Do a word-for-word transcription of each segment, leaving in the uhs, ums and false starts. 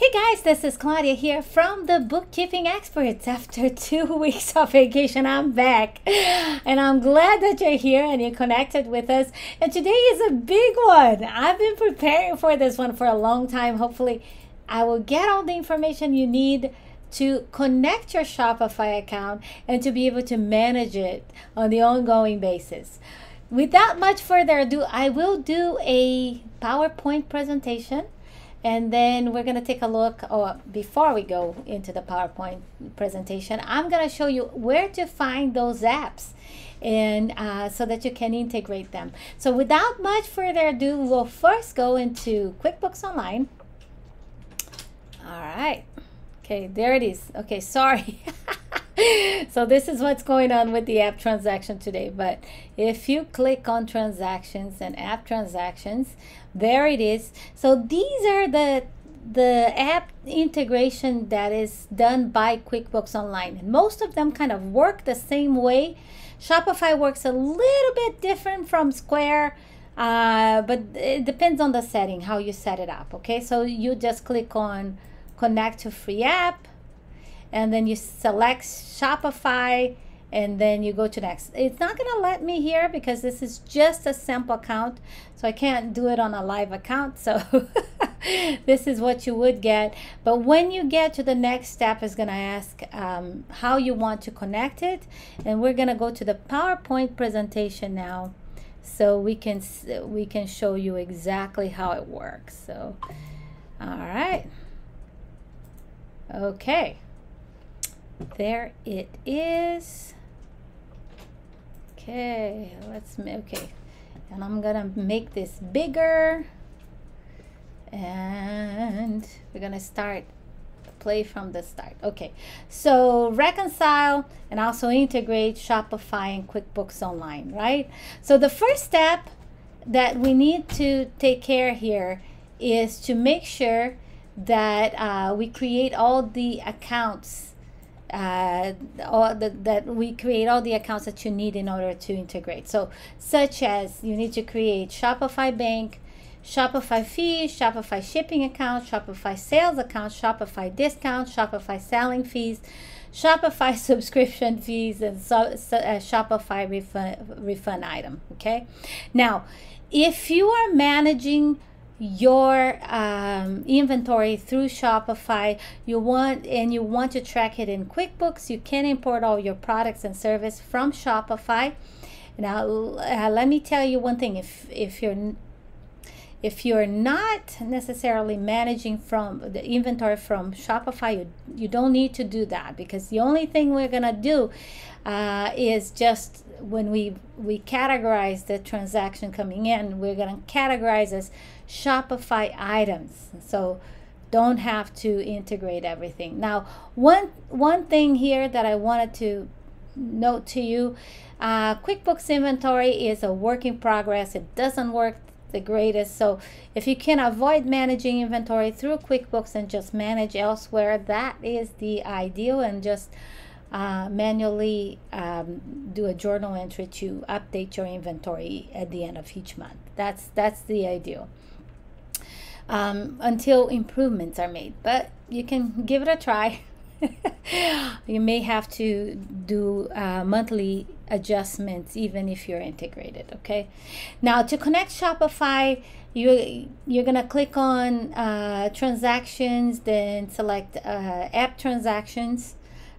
Hey guys, this is Claudia here from The Bookkeeping Experts. After two weeks of vacation, I'm back. And I'm glad that you're here and you connected with us. And today is a big one. I've been preparing for this one for a long time. Hopefully, I will get all the information you need to connect your Shopify account and to be able to manage it on the ongoing basis. Without much further ado, I will do a PowerPoint presentation. And then we're going to take a look, or before we go into the PowerPoint presentation, I'm going to show you where to find those apps and uh, so that you can integrate them. So without much further ado, we'll first go into QuickBooks Online. All right. Okay, there it is. Okay, sorry. So this is what's going on with the app transaction today. But if you click on transactions and app transactions, there it is. So these are the the app integration that is done by QuickBooks Online. And most of them kind of work the same way. Shopify works a little bit different from Square, uh, but it depends on the setting, how you set it up. Okay, so you just click on connect to free app, and then you select Shopify, and then you go to next. It's not gonna let me here because this is just a sample account, so I can't do it on a live account. So this is what you would get. But when you get to the next step, it's gonna ask um, how you want to connect it, and we're gonna go to the PowerPoint presentation now, so we can we can show you exactly how it works. So, all right, okay. There it is. Okay, let's make, okay. And I'm gonna make this bigger. And we're gonna start, play from the start. Okay, so reconcile and also integrate Shopify and QuickBooks Online, right? So the first step that we need to take care here is to make sure that uh, we create all the accounts uh all the, that we create all the accounts that you need in order to integrate, so such as you need to create Shopify Bank, Shopify Fees, Shopify Shipping Account, Shopify Sales Account, Shopify Discount, Shopify Selling Fees, Shopify Subscription Fees, and so, so, uh, Shopify refund, refund Item. Okay, now if you are managing your um, inventory through Shopify, you want and you want to track it in QuickBooks, you can import all your products and service from Shopify. Now uh, let me tell you one thing, if if you're if you're not necessarily managing from the inventory from Shopify, you, you don't need to do that, because the only thing we're gonna do uh, is just when we we categorize the transaction coming in, we're gonna categorize as Shopify items, so don't have to integrate everything. Now one one thing here that I wanted to note to you, uh, QuickBooks inventory is a work in progress. It doesn't work the greatest, so if you can avoid managing inventory through QuickBooks and just manage elsewhere, that is the ideal, and just uh, manually um, do a journal entry to update your inventory at the end of each month. That's that's the ideal. Um, until improvements are made, but you can give it a try. You may have to do uh, monthly adjustments even if you're integrated. Okay, now to connect Shopify, you you're gonna click on uh, transactions, then select uh, app transactions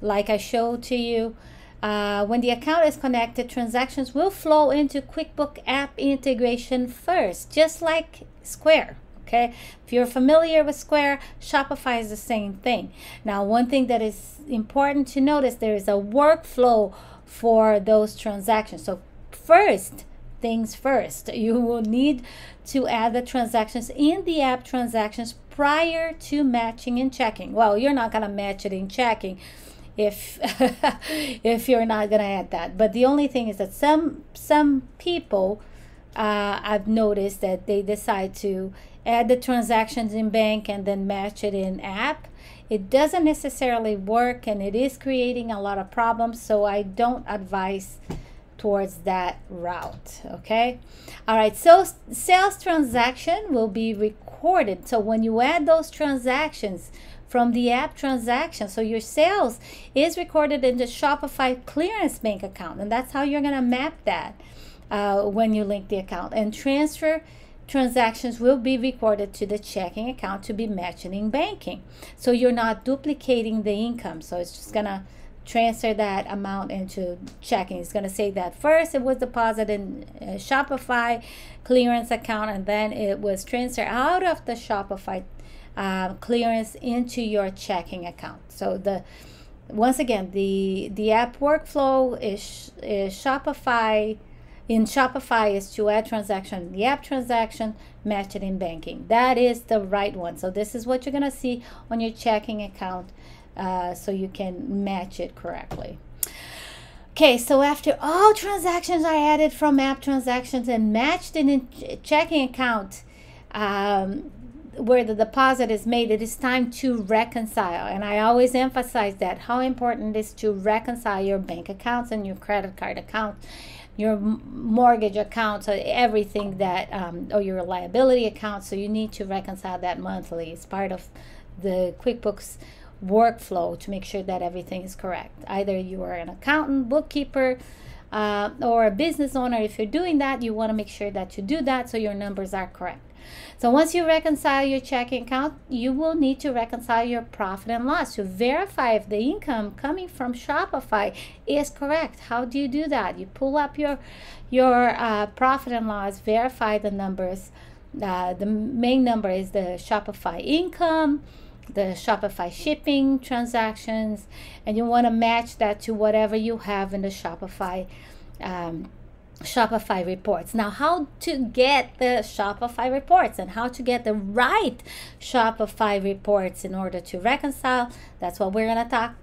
like I showed to you. Uh, when the account is connected, transactions will flow into QuickBooks app integration first, just like Square. Okay, if you're familiar with Square, Shopify is the same thing. Now, one thing that is important to notice, there is a workflow for those transactions. So first things first, you will need to add the transactions in the app transactions prior to matching and checking. Well, you're not going to match it in checking if if you're not going to add that. But the only thing is that some, some people, uh, I've noticed that they decide to add the transactions in bank and then match it in app. It doesn't necessarily work, and it is creating a lot of problems, so I don't advise towards that route. Okay. All right. So sales transaction will be recorded. So when you add those transactions from the app transaction, so your sales is recorded in the Shopify clearance bank account, and that's how you're going to map that uh, when you link the account. And transfer transactions will be recorded to the checking account to be matching in banking. So you're not duplicating the income. So it's just going to transfer that amount into checking. It's going to say that first it was deposited in uh, Shopify clearance account, and then it was transferred out of the Shopify uh, clearance into your checking account. So the once again the the app workflow is, is Shopify in Shopify is to add transaction, the app transaction, match it in banking. That is the right one. So this is what you're going to see on your checking account. Uh, so you can match it correctly. Okay, so after all transactions are added from app transactions and matched in a checking account um, where the deposit is made, it is time to reconcile. And I always emphasize that, how important it is to reconcile your bank accounts and your credit card accounts, your mortgage accounts, or everything that, um, or your liability accounts. So you need to reconcile that monthly. It's part of the QuickBooks workflow to make sure that everything is correct. Either you are an accountant, bookkeeper, uh, or a business owner. If you're doing that, you want to make sure that you do that so your numbers are correct. So once you reconcile your checking account, you will need to reconcile your profit and loss to verify if the income coming from Shopify is correct. How do you do that? You pull up your your uh, profit and loss, verify the numbers. Uh, the main number is the Shopify income, the Shopify shipping transactions, and you want to match that to whatever you have in the Shopify um, Shopify reports. Now, how to get the Shopify reports and how to get the right Shopify reports in order to reconcile, that's what we're going to talk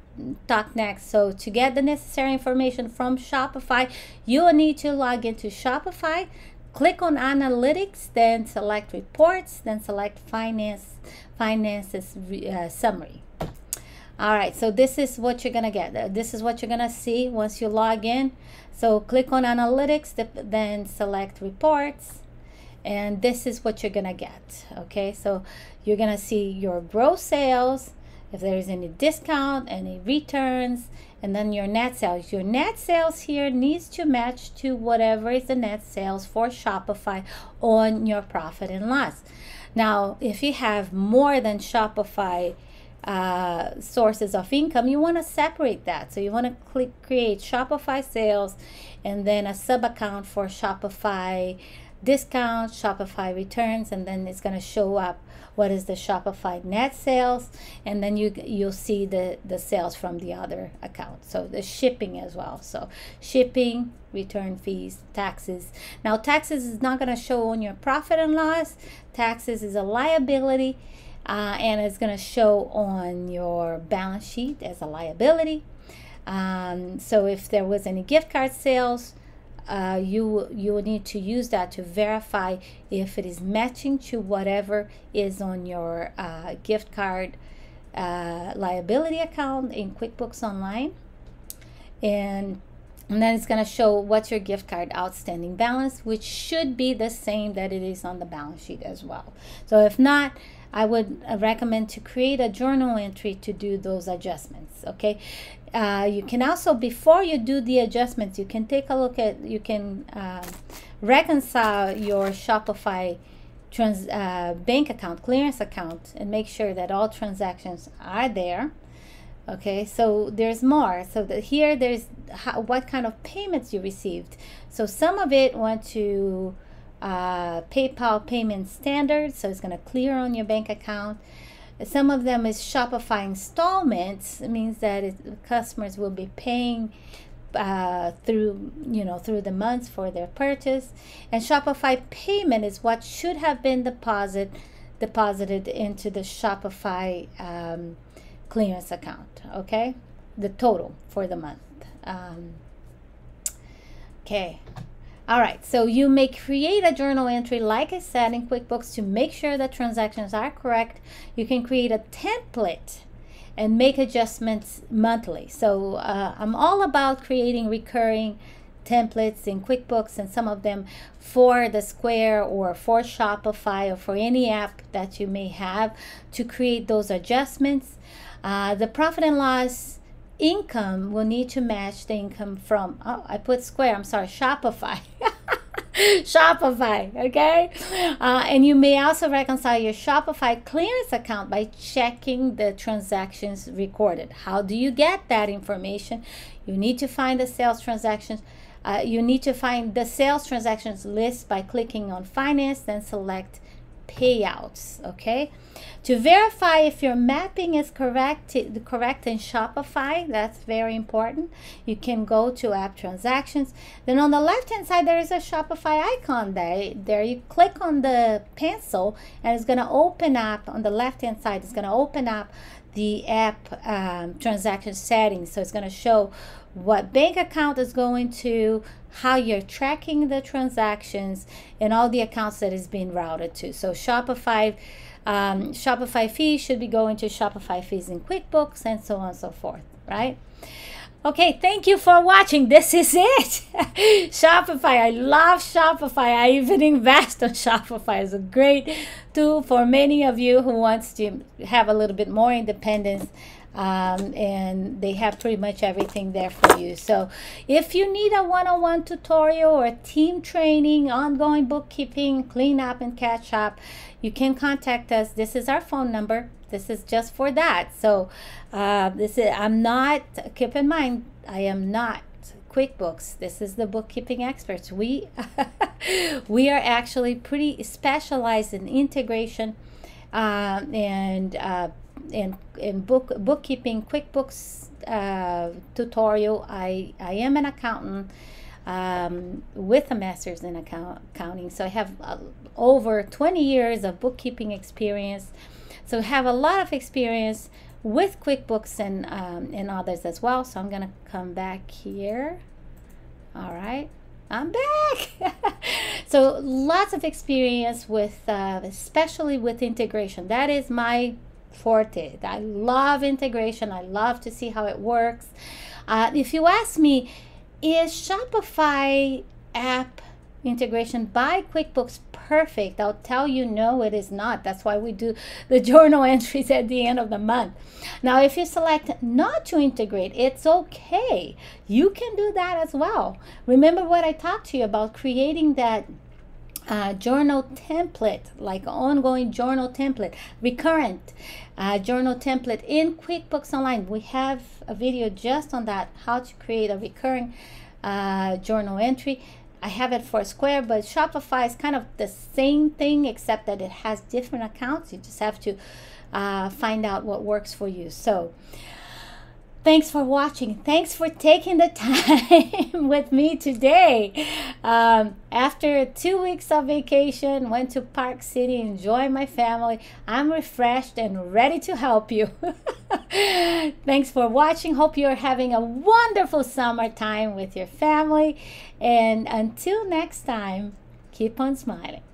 talk next. So to get the necessary information from Shopify, you will need to log into Shopify, click on Analytics, then select Reports, then select Finance, Finances uh, Summary. All right, so this is what you're gonna get. This is what you're gonna see once you log in. So click on Analytics, then select Reports, and this is what you're gonna get. Okay, so you're gonna see your gross sales, if there is any discount, any returns, and then your net sales. Your net sales here needs to match to whatever is the net sales for Shopify on your profit and loss. Now, if you have more than Shopify uh, sources of income, you want to separate that. So you want to click create Shopify sales and then a sub account for Shopify discount, Shopify returns, and then it's going to show up what is the Shopify net sales, and then you you'll see the the sales from the other account, so the shipping as well, so shipping, return fees, taxes. Now taxes is not going to show on your profit and loss. Taxes is a liability, uh, and it's going to show on your balance sheet as a liability. Um, so if there was any gift card sales, Uh, you you will need to use that to verify if it is matching to whatever is on your uh, gift card uh, liability account in QuickBooks Online, and and then it's going to show what's your gift card outstanding balance, which should be the same that it is on the balance sheet as well. So if not, I would recommend to create a journal entry to do those adjustments. Okay, uh, you can also, before you do the adjustments, you can take a look at, you can uh, reconcile your Shopify trans uh, bank account, clearance account, and make sure that all transactions are there. Okay, so there's more. So the, here there's how, what kind of payments you received. So some of it went to uh PayPal payment standard, so it's going to clear on your bank account. Some of them is Shopify installments. It means that it, customers will be paying uh through you know through the months for their purchase, and Shopify payment is what should have been deposit deposited into the Shopify um, clearance account. Okay, the total for the month. Um, okay. All right, so you may create a journal entry, like I said, in QuickBooks to make sure that transactions are correct. You can create a template and make adjustments monthly. So uh, I'm all about creating recurring templates in QuickBooks, and some of them for the Square or for Shopify or for any app that you may have to create those adjustments. Uh, the profit and loss income will need to match the income from, oh, I put Square, I'm sorry, Shopify. Shopify, okay? Uh, and you may also reconcile your Shopify clearance account by checking the transactions recorded. How do you get that information? You need to find the sales transactions. Uh, you need to find the sales transactions list by clicking on Finance, then select Payouts, okay? To verify if your mapping is correct, correct in Shopify, that's very important, you can go to App Transactions. Then on the left-hand side, there is a Shopify icon there. There you click on the pencil, and it's going to open up, on the left-hand side, it's going to open up the app um, transaction settings. So it's going to show what bank account is going to, how you're tracking the transactions, and all the accounts that is being routed to. So Shopify um, Shopify fees should be going to Shopify fees in QuickBooks, and so on and so forth, right? Okay, thank you for watching. This is it. Shopify, I love Shopify. I even invest on Shopify. It's a great tool for many of you who wants to have a little bit more independence. Um, and they have pretty much everything there for you. So if you need a one-on-one tutorial or team training, ongoing bookkeeping, clean up and catch up, you can contact us. This is our phone number. This is just for that. So uh, this is, I'm not, keep in mind, I am not QuickBooks. This is the Bookkeeping Experts. We, we are actually pretty specialized in integration uh, and uh, in in book bookkeeping QuickBooks uh, tutorial. I I am an accountant um, with a master's in account, accounting, so I have uh, over twenty years of bookkeeping experience. So I have a lot of experience with QuickBooks and um, and others as well. So I'm gonna come back here. All right, I'm back. So lots of experience with uh, especially with integration. That is my forte. I love integration. I love to see how it works. Uh, if you ask me, is Shopify app integration by QuickBooks perfect? I'll tell you, no, it is not. That's why we do the journal entries at the end of the month. Now, if you select not to integrate, it's okay. You can do that as well. Remember what I talked to you about, creating that Uh, journal template, like ongoing journal template, recurrent uh, journal template in QuickBooks Online. We have a video just on that, how to create a recurring uh, journal entry. I have it for Square, but Shopify is kind of the same thing, except that it has different accounts. You just have to uh, find out what works for you. So thanks for watching. Thanks for taking the time with me today. Um, after two weeks of vacation, went to Park City, enjoyed my family. I'm refreshed and ready to help you. Thanks for watching. Hope you're having a wonderful summertime with your family. And until next time, keep on smiling.